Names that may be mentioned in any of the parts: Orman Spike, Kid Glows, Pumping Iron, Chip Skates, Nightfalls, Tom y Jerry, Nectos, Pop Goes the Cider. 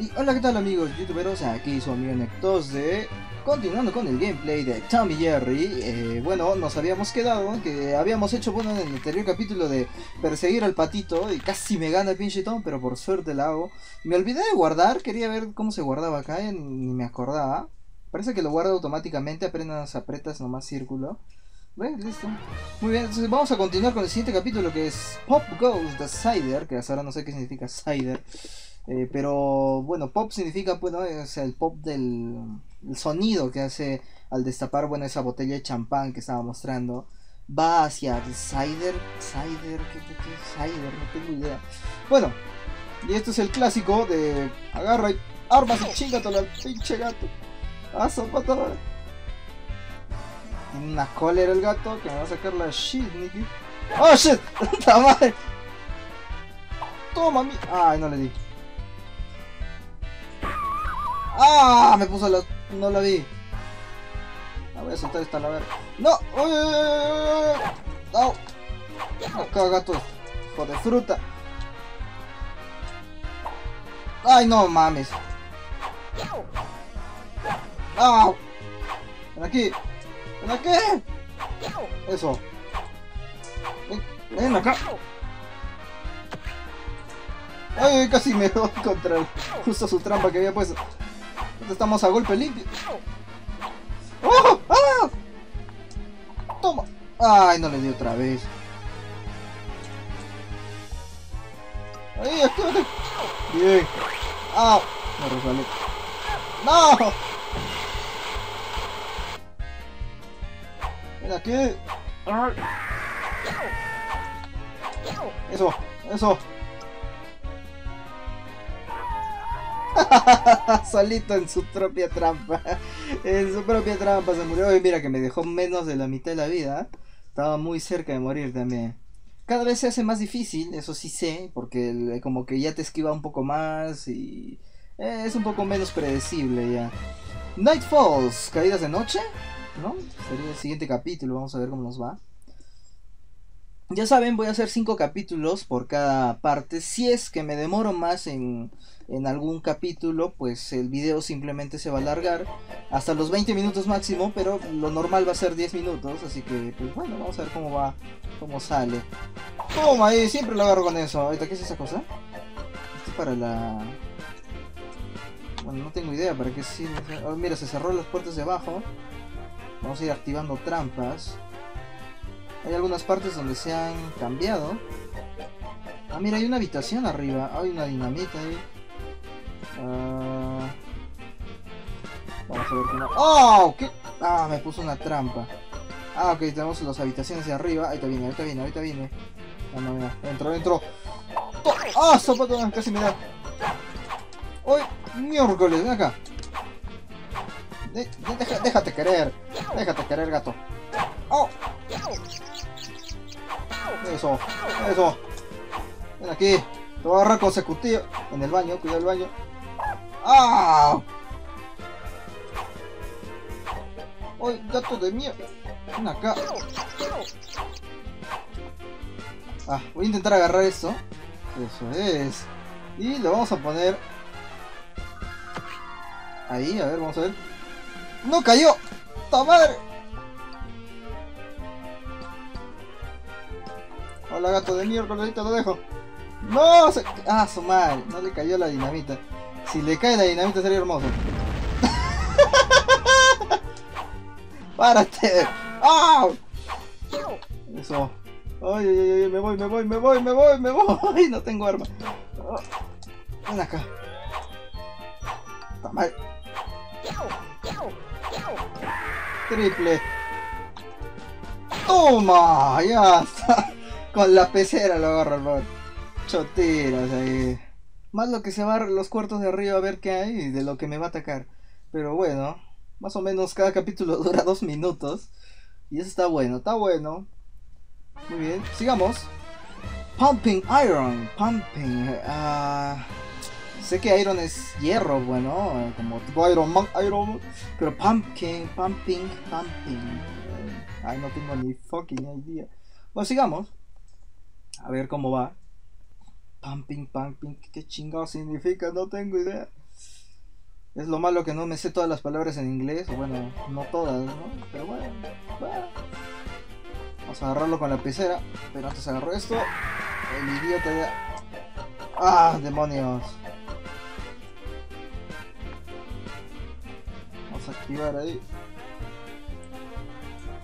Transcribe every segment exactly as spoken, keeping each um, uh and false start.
Y hola, ¿qué tal amigos youtuberos? Aquí su amigo Nectos de... Continuando con el gameplay de Tom y Jerry. eh, Bueno, nos habíamos quedado que habíamos hecho, bueno, en el anterior capítulo de perseguir al patito. Y casi me gana el pinche Tom, pero por suerte la hago. Me olvidé de guardar, quería ver cómo se guardaba acá, y ni me acordaba. Parece que lo guarda automáticamente, apenas apretas nomás círculo. Bueno, listo. Muy bien, entonces vamos a continuar con el siguiente capítulo, que es Pop Goes the Cider, que hasta ahora no sé qué significa cider. Eh, pero bueno, pop significa, bueno, o sea, el pop del el sonido que hace al destapar, bueno, esa botella de champán que estaba mostrando. Va hacia el cider, cider, ¿qué, qué, qué es cider? No tengo idea. Bueno, y esto es el clásico de agarra y armas y chingatelo al pinche gato. Ah, zapatada. Tiene una cólera el gato que me va a sacar la shit, Nicky. ¡Oh, shit! ¡La madre! ¡Toma mi! ¡Ay, no le di! ¡Ah! Me puso la... No la vi. La voy a soltar esta la verga. ¡No! ¡Uy! ¡No! Acá, gato. Hijo de fruta. ¡Ay, no mames! ¡Ah! ¡Ven aquí! ¿Ven aquí? Eso. Ven, ven acá. Ay, casi me doy contra el, justo su trampa que había puesto. Estamos a golpe limpio. ¡Oh! ¡Ah! Toma. Ay, no le di otra vez. Ay, actívate. Bien. Ah, me resbalé. No. Mira que... Eso, eso. Solito en su propia trampa. En su propia trampa se murió. Y mira que me dejó menos de la mitad de la vida. Estaba muy cerca de morir también. Cada vez se hace más difícil, eso sí sé, porque como que ya te esquiva un poco más y... es un poco menos predecible ya. Nightfalls, caídas de noche, ¿no? Sería el siguiente capítulo, vamos a ver cómo nos va. Ya saben, voy a hacer cinco capítulos por cada parte. Si es que me demoro más en, en algún capítulo, pues el video simplemente se va a alargar hasta los veinte minutos máximo, pero lo normal va a ser diez minutos, así que pues bueno, vamos a ver cómo va, cómo sale. Toma ahí, siempre lo agarro con eso. Ahorita, ¿qué es esa cosa? Esto es para la... Bueno, no tengo idea para qué sirve. Oh, mira, se cerró las puertas de abajo. Vamos a ir activando trampas. Hay algunas partes donde se han cambiado. Ah, mira, hay una habitación arriba. Hay una dinamita ahí. Uh... Vamos a ver cómo... ¡Oh! ¿Qué? Ah, me puso una trampa. Ah, ok, tenemos las habitaciones de arriba. Ahí está, viene, ahorita viene, ahorita viene. Ah, no, mira. Entro, entro. ¡Ah! ¡Oh, zapato! Casi me da. ¡Uy! ¡Miércoles! Ven acá. De deja déjate querer. Déjate querer, gato. ¡Oh! Eso, eso. Ven aquí. Te voy a agarrar consecutivo. En el baño, cuidado el baño. ¡Ah! ¡Ay, gato de mierda! Ven acá. Ah, voy a intentar agarrar esto. Eso es. Y lo vamos a poner ahí, a ver, vamos a ver. ¡No cayó! ¡Ta madre! Hola, gato de mierda, ahorita lo dejo. ¡No! Se... ¡Ah, su madre! No le cayó la dinamita. Si le cae la dinamita sería hermoso. ¡Párate! ¡Ah! Eso. ¡Ay, ay, ay! ¡Me voy, me voy, me voy, me voy, me voy! ¡No tengo arma! Oh. Ven acá. ¡Ta madre! Triple. Toma, ya está. Con la pecera lo agarro el bot. Chotiras ahí. Más lo que se va a los cuartos de arriba a ver qué hay y de lo que me va a atacar. Pero bueno, más o menos cada capítulo dura dos minutos. Y eso está bueno, está bueno. Muy bien, sigamos. Pumping Iron. Pumping. Ah... Uh... Sé que Iron es hierro, bueno, como tipo Iron Man, Iron, pero Pumpkin, Pumping, Pumping. Ay, no tengo ni fucking idea. Bueno, sigamos. A ver cómo va. Pumping, Pumping, ¿qué chingado significa? No tengo idea. Es lo malo que no me sé todas las palabras en inglés, bueno, no todas, ¿no? Pero bueno, bueno. Vamos a agarrarlo con la pecera, pero antes agarro esto. El idiota ya... ¡Ah, demonios! Vamos a activar ahí.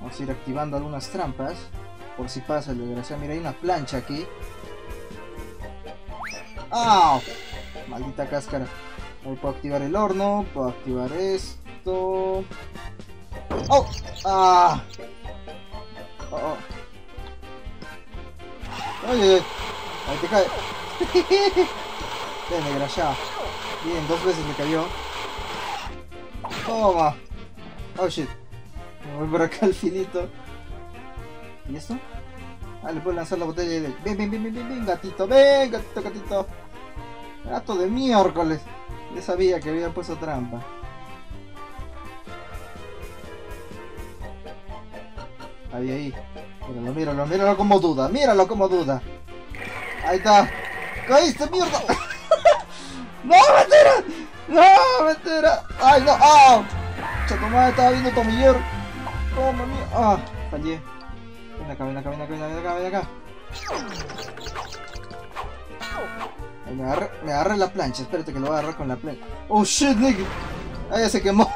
Vamos a ir activando algunas trampas. Por si pasa el desgraciado. Mira, hay una plancha aquí. ¡Ah! Maldita cáscara. Ahí puedo activar el horno, puedo activar esto. ¡Oh! ¡Ah! ¡Oh, oh! ¡Ay, ay, ay! Ahí te cae. Ven, desgraciado. Bien, dos veces me cayó. Toma. Oh shit. Me voy por acá al filito. ¿Y esto? Ah, le puedo lanzar la botella de él. Ven, ven, ven, ven, ven, gatito. Ven, gatito, gatito. Gato de miércoles. Ya sabía que había puesto trampa. Ahí, ahí. Míralo, míralo, míralo como duda. Míralo como duda. Ahí está. ¡Caíste, mierda! ¡No, mentira! ¡No, mentira! ¡Ay, no! ¡Ah! Chatomada, estaba viendo Tom y Jerry. ¡Oh, mami! ¡Ah! Fallé. Ven acá, ven acá, ven acá, ven acá, ven acá. Me agarré, me agarré la plancha, espérate que lo voy a agarrar con la plancha. ¡Oh shit, nigga! ¡Ah, ya se quemó!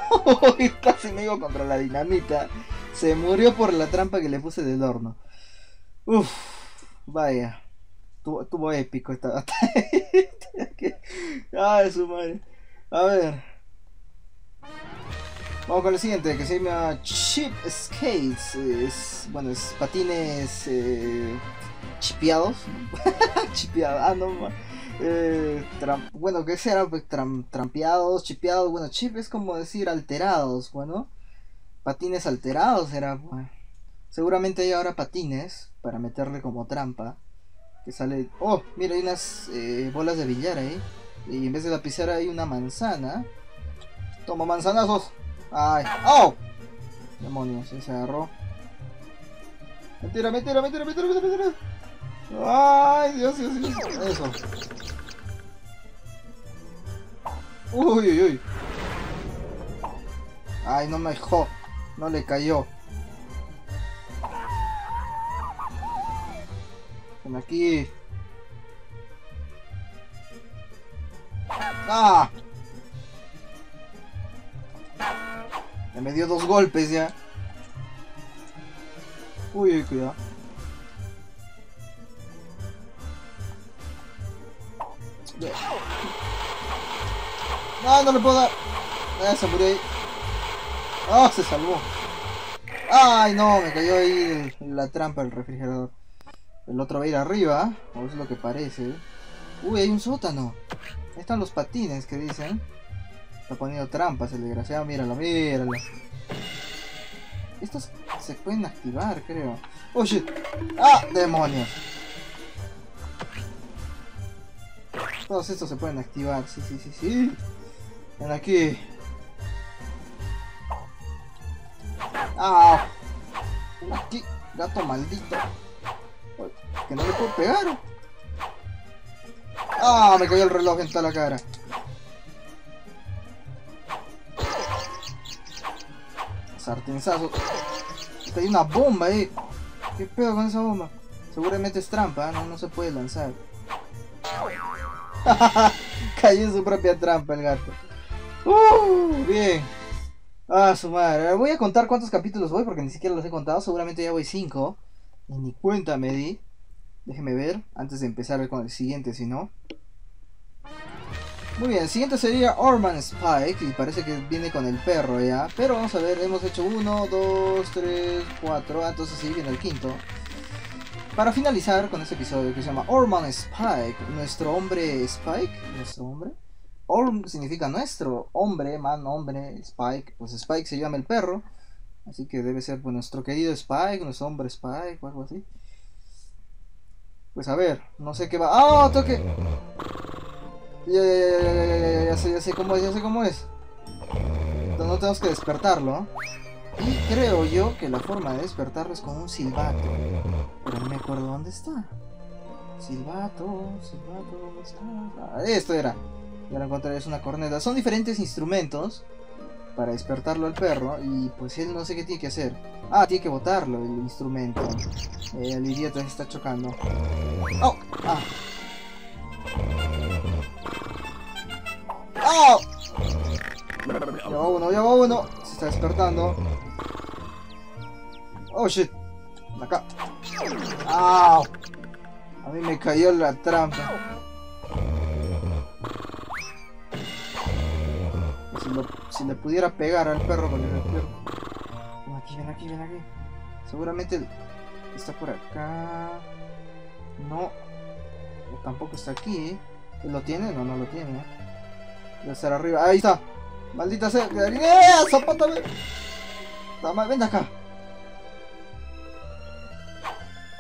Casi me iba contra la dinamita. Se murió por la trampa que le puse del horno. Uff, vaya. Tuvo, tuvo épico esta batalla. ¡Ay, su madre! A ver. Vamos con el siguiente, que se llama Chip Skates. Es, bueno, es patines... Eh, chipeados. Chipeados, ah, no más. Eh, bueno, ¿qué será? Tram trampeados, chipeados, bueno, chip es como decir alterados, bueno, patines alterados era, bueno. Seguramente hay ahora patines para meterle como trampa, que sale, oh, mira, hay unas eh, bolas de billar ahí, y en vez de la pizarra hay una manzana, toma manzanazos, ay, oh, demonios, se agarró, mentira, mentira, mentira, mentira, mentira, mentira. Ay, Dios, Dios, Dios. Eso. Uy, uy, uy. Ay, no me dejó. No le cayó. Ven aquí. Ah. Ya me dio dos golpes ya. Uy, uy, cuidado. No, no le puedo dar. Ah, se murió ahí. Ah, se salvó. Ay, no, me cayó ahí el, la trampa del refrigerador. El otro va a ir arriba, o es lo que parece. Uy, hay un sótano. Ahí están los patines que dicen. Está poniendo trampas el desgraciado, míralo, míralo. Estos se pueden activar, creo. Oh shit. Ah, demonios. Todos estos se pueden activar, sí, sí, sí, sí. Ven aquí. Ah, ven aquí, gato maldito. Que no le puedo pegar. Ah, me cayó el reloj en toda la cara. Sartenzazo. Hay una bomba ahí. ¿Qué pedo con esa bomba? Seguramente es trampa, ¿eh? No, no se puede lanzar. Cayó en su propia trampa el gato. Uh, bien. Ah, su madre. Voy a contar cuántos capítulos voy porque ni siquiera los he contado. Seguramente ya voy cinco. Y ni cuenta me di. Déjeme ver antes de empezar con el siguiente, si no. Muy bien, el siguiente sería Orman Spike. Y parece que viene con el perro ya. Pero vamos a ver, hemos hecho uno, dos, tres, cuatro. Ah, entonces sí, viene el quinto. Para finalizar con este episodio que se llama Orman Spike, nuestro hombre Spike, nuestro hombre, Orm significa nuestro hombre, man, hombre, Spike, pues Spike se llama el perro, así que debe ser pues, nuestro querido Spike, nuestro hombre Spike o algo así. Pues a ver, no sé qué va, ¡ah, ¡oh, toque! Ya, ya, ya, ya, ya, ya, ya, ya sé, ya sé cómo es, ya sé cómo es. Entonces no tenemos que despertarlo, ¿eh? Y creo yo que la forma de despertarlo es con un silbato. Pero no me acuerdo dónde está. Silbato, silbato, ¿dónde está? Ah, esto era. Ya lo encontraré, es una corneta. Son diferentes instrumentos para despertarlo al perro. Y pues él no sé qué tiene que hacer. Ah, tiene que botarlo el instrumento. Eh, el idiota se está chocando. ¡Oh! ¡Ah! ¡Oh! Ya va uno, ya va uno. Se está despertando. ¡Oh, shit! Acá. ¡Au! A mí me cayó la trampa. Si, lo, si le pudiera pegar al perro con el perro. Ven aquí, ven aquí, ven aquí. Seguramente está por acá. No. Tampoco está aquí. ¿Lo tiene? No, no lo tiene. Debe estar arriba. ¡Ahí está! ¡Maldita sea! ¡Eh! ¡Zapátame! ¡Ven acá!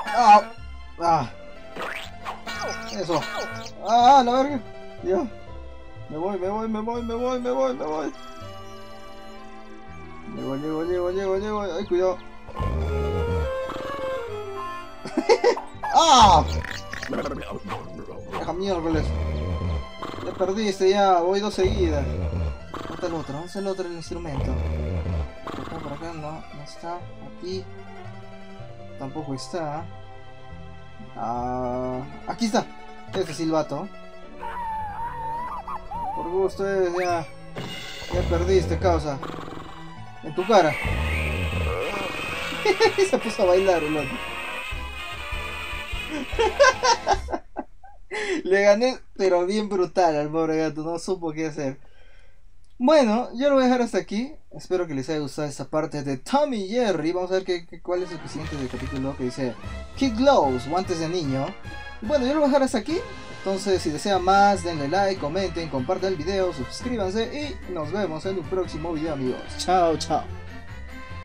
¡Ah! ¡Ah! Eso. ¡Ah, la verga! Ya. Me voy, me voy, me voy, me voy, me voy, me voy. Llego, llego, llego, llego, llego. Ay, cuidado. ¡Ah! Deja miércoles. Ya perdiste, ya. Voy dos seguidas. ¿Dónde está el otro? ¿Dónde está el otro el instrumento? Por acá, por acá. No, no está. Aquí. Tampoco está. Ah, aquí está. Este silbato. Por gusto, ya. Ya perdiste, causa. En tu cara. Se puso a bailar el otro. Le gané, pero bien brutal al pobre gato. No supo qué hacer. Bueno, yo lo voy a dejar hasta aquí. Espero que les haya gustado esta parte de Tom y Jerry. Vamos a ver qué, qué, cuál es el siguiente del capítulo, que dice Kid Glows, guantes de niño. Bueno, yo lo voy a dejar hasta aquí. Entonces, si desean más, denle like, comenten, compartan el video, suscríbanse y nos vemos en un próximo video, amigos. Chao, chao.